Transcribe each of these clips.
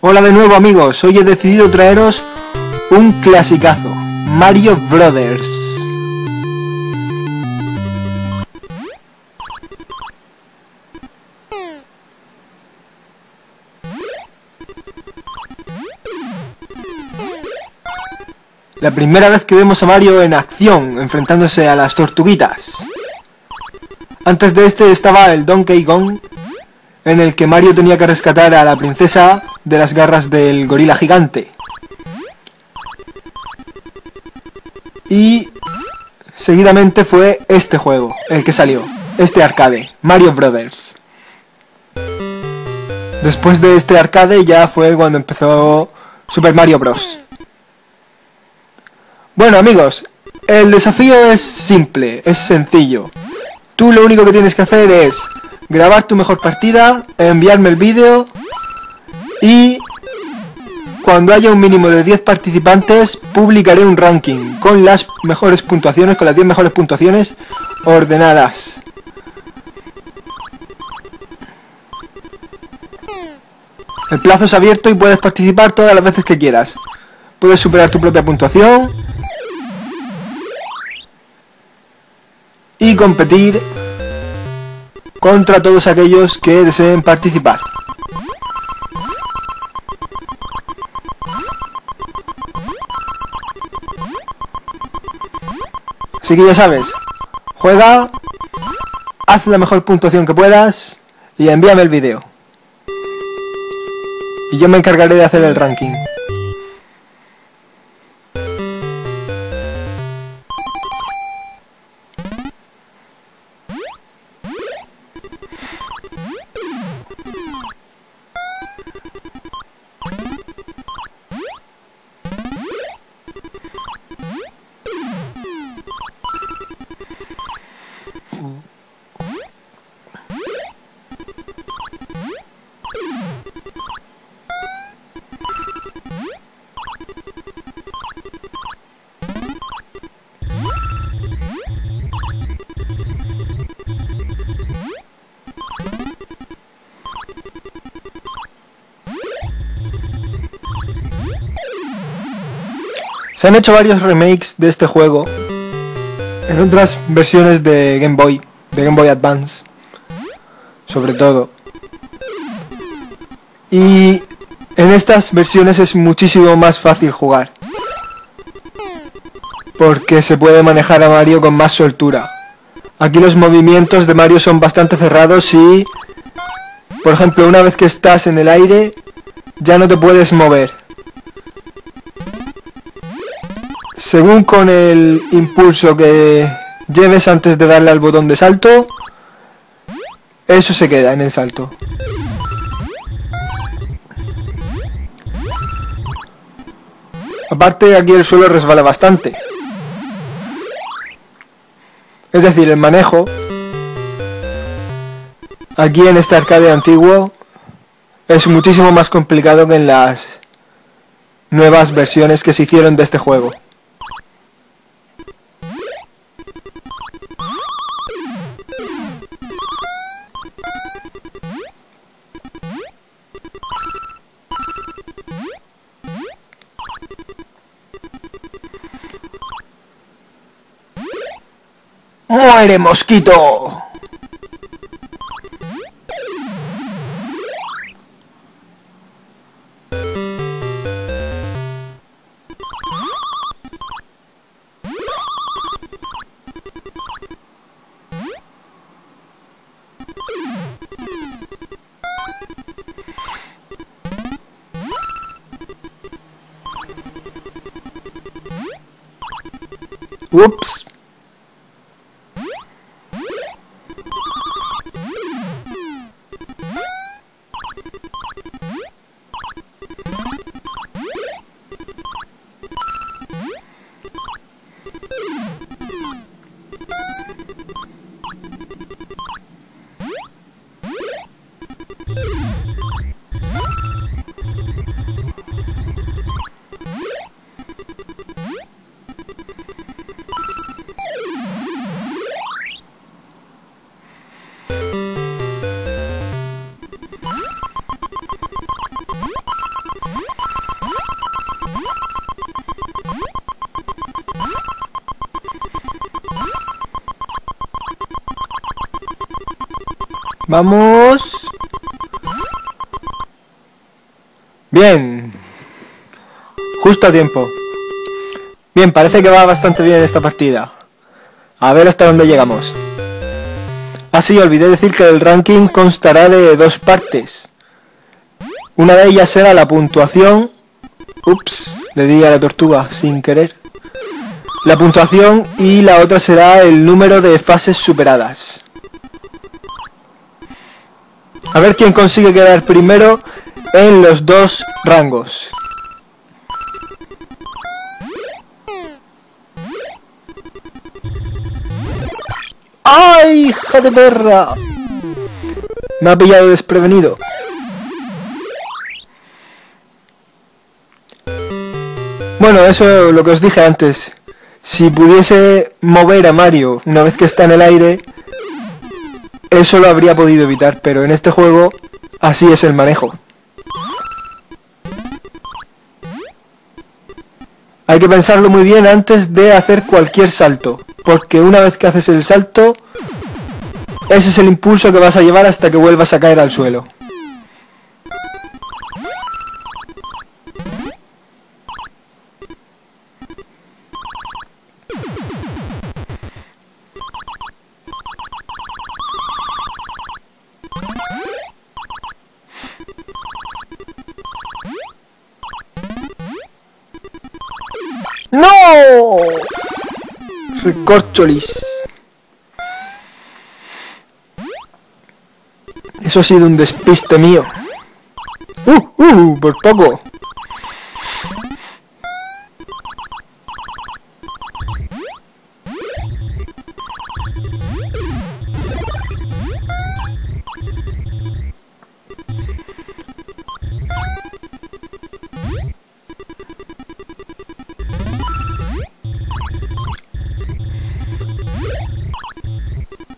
Hola de nuevo amigos, hoy he decidido traeros un clasicazo, Mario Brothers. La primera vez que vemos a Mario en acción, enfrentándose a las tortuguitas. Antes de este estaba el Donkey Kong, en el que Mario tenía que rescatar a la princesa de las garras del gorila gigante. Y seguidamente fue este juego, el que salió, este arcade, Mario Brothers. Después de este arcade ya fue cuando empezó Super Mario Bros. Bueno amigos, el desafío es simple, es sencillo. Tú lo único que tienes que hacer es grabar tu mejor partida, enviarme el vídeo. Y cuando haya un mínimo de 10 participantes, publicaré un ranking con las mejores puntuaciones, con las 10 mejores puntuaciones ordenadas. El plazo es abierto y puedes participar todas las veces que quieras. Puedes superar tu propia puntuación y competir contra todos aquellos que deseen participar. Así que ya sabes, juega, haz la mejor puntuación que puedas y envíame el vídeo. Y yo me encargaré de hacer el ranking. Se han hecho varios remakes de este juego en otras versiones de Game Boy Advance, sobre todo. Y en estas versiones es muchísimo más fácil jugar, porque se puede manejar a Mario con más soltura. Aquí los movimientos de Mario son bastante cerrados y, por ejemplo, una vez que estás en el aire, ya no te puedes mover. Según con el impulso que lleves antes de darle al botón de salto, eso se queda en el salto. Aparte, aquí el suelo resbala bastante. Es decir, el manejo, aquí en este arcade antiguo, es muchísimo más complicado que en las nuevas versiones que se hicieron de este juego. ¡Muere, mosquito! Ups. Vamos. Bien. Justo a tiempo. Bien, parece que va bastante bien esta partida. A ver hasta dónde llegamos. Ah, sí, olvidé decir que el ranking constará de dos partes. Una de ellas será la puntuación. Ups, le di a la tortuga sin querer. La puntuación, y la otra será el número de fases superadas. A ver quién consigue quedar primero en los dos rangos. ¡Ay, hija de perra! Me ha pillado desprevenido. Bueno, eso es lo que os dije antes. Si pudiese mover a Mario una vez que está en el aire, eso lo habría podido evitar, pero en este juego así es el manejo. Hay que pensarlo muy bien antes de hacer cualquier salto, porque una vez que haces el salto, ese es el impulso que vas a llevar hasta que vuelvas a caer al suelo. ¡No! Recorcholis. Eso ha sido un despiste mío. Por poco.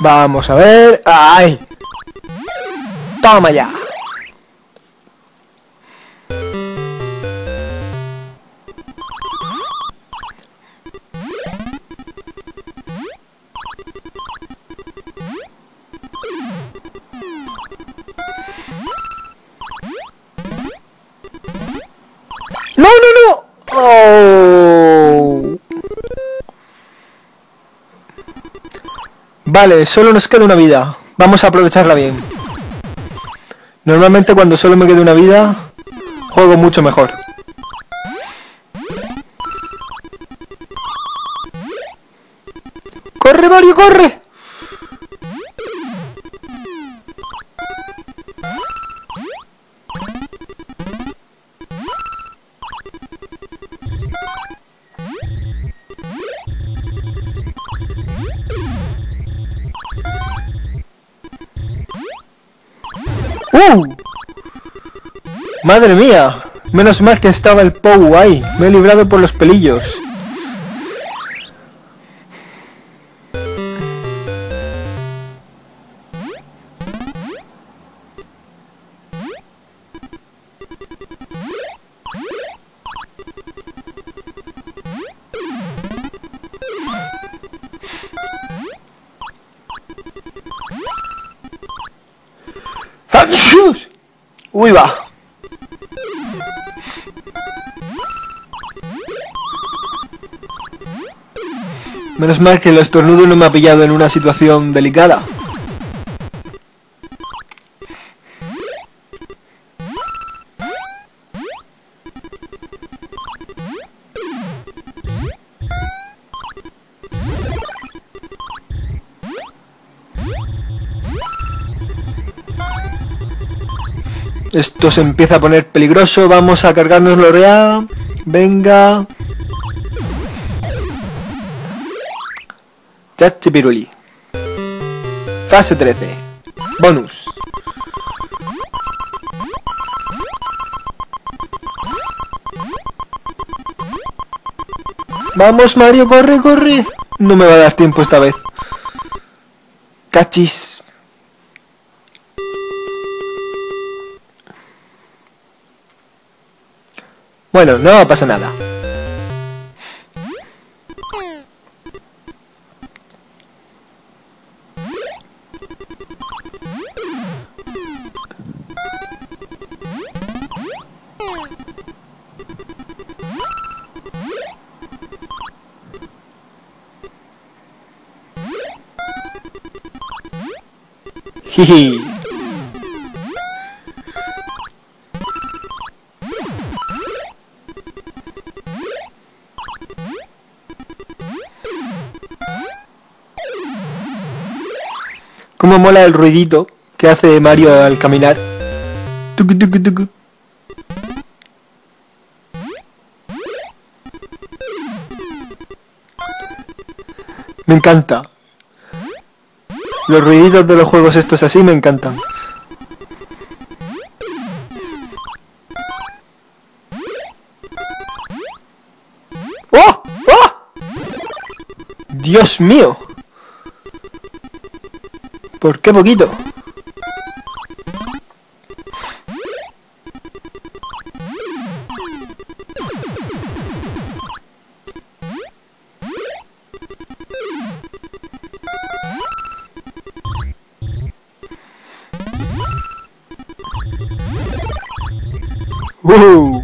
Vamos a ver... ¡Ay! ¡Toma ya! ¡No, no, no! ¡Oh! Vale, solo nos queda una vida. Vamos a aprovecharla bien. Normalmente cuando solo me queda una vida, juego mucho mejor. ¡Corre, Mario, corre! ¡Madre mía! Menos mal que estaba el Pou ahí. Me he librado por los pelillos. ¡Achus! ¡Uy, va! Menos mal que el estornudo no me ha pillado en una situación delicada. Esto se empieza a poner peligroso. Vamos a cargárnoslo ya. Venga. Chachipiruli. Fase 13. Bonus. Vamos, Mario, corre, corre. No me va a dar tiempo esta vez. Cachis. Bueno, no pasa nada. Jiji. Cómo mola el ruidito que hace Mario al caminar. Tucu, tucu, tucu. Me encanta. Los ruiditos de los juegos estos así me encantan. ¡Oh! ¡Oh! ¡Dios mío! ¿Por qué poquito? ¡Wow!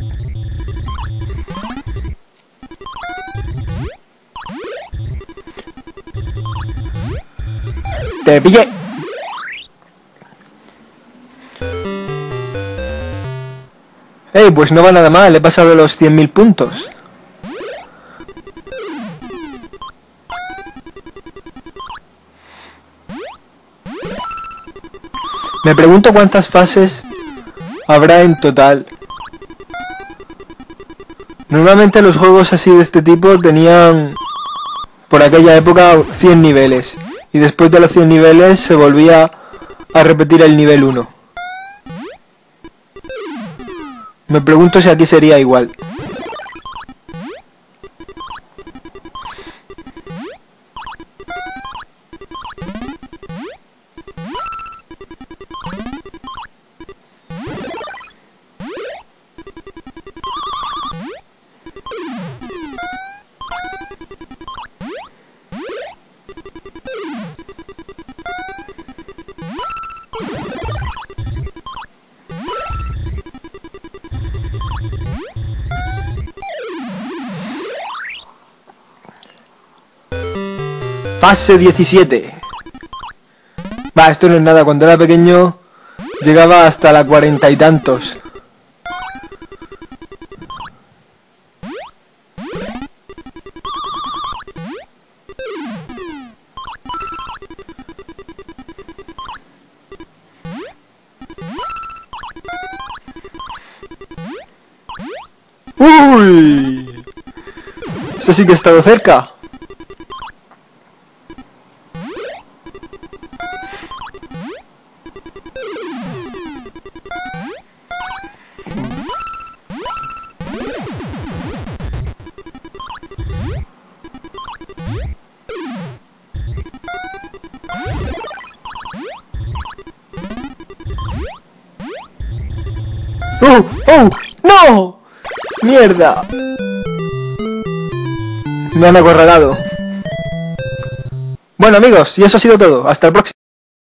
¡Te pillé! ¡Ey! Pues no va nada mal, he pasado los 100.000 puntos. Me pregunto cuántas fases habrá en total. Normalmente los juegos así de este tipo tenían, por aquella época, 100 niveles. Y después de los 100 niveles se volvía a repetir el nivel 1. Me pregunto si aquí sería igual. Fase 17. Va, esto no es nada. Cuando era pequeño llegaba hasta la 40 y tantos. ¡Uy! Eso sí que he estado cerca. ¡Oh! ¡Oh! ¡No! ¡Mierda! Me han acorralado. Bueno amigos, y eso ha sido todo. Hasta el próximo.